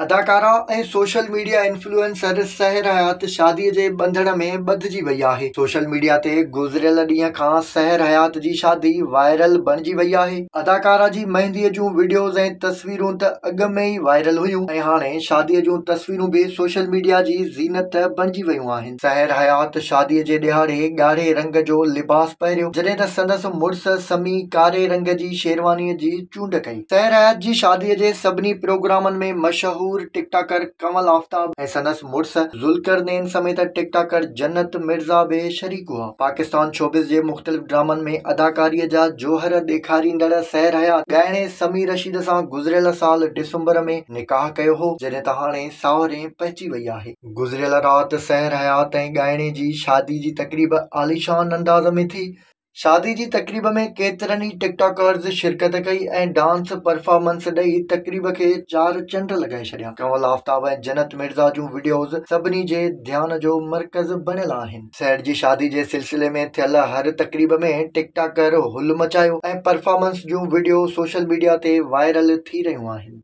अदाकारा ए social media influencer सहर हयात शादी के बंधन में बंधजी वही है। सोशल मीडिया ते गुजरियल डी का सहर हयात की शादी वायरल बणजी वही है। अदाकारा की मेहंदी जू वीडियोज ए तस्वीरूं अग में ही वायरल हुयूं। हाणे शादी जू तस्वीरूं भी सोशल मीडिया की जीनत बणजी वही हैं। सहर हयात शादी के दिहाड़े गाढ़े रंग जो लिबास पहरियो जडे त संदसि मुड़स समी कारे रंग की शेरवानी की चूंड कई। सहर हयात की शादी के सभी प्रोग्राम में मशहूर टिकटॉकर कंवल आफ्ताब ऐं संदसि मुड़स ज़ुल्करनैन समेत टिकटॉकर जन्नत मिर्जा बे शरीक हुआ। पाकिस्तान शोबिज़ जे मुख्तलिफ़ ड्रामन में अदाकारी जा जोहर ॾेखारींदड़ सहर हयात गाइणे समीर रशीद सां गुज़रियल साल दिसंबर में निकाह कयो हो, जॾहिं त हाणे साहुरे पहुची वई आहे। गुज़रियल रात सहर हयात ऐं गाइणे जी शादी जी तक़रीब आलीशान अंदाज़ में थी। शादी की तकरीब में केतरन ही टिकटॉकर्स शिरकत कई ए डांस परफॉर्मेंस दई तकरीब के चार चंड लगाए छा। कंवल आफ्ताब ए जन्नत मिर्जा जो वीडियोज सभी के ध्यान जो मरकज बनल। सहर की शादी के सिलसिले में थियल हर तकरीब में टिकटॉकर हुल मचायो ए परफॉर्मेंस जो वीडियो सोशल मीडिया से वायरल थी रही।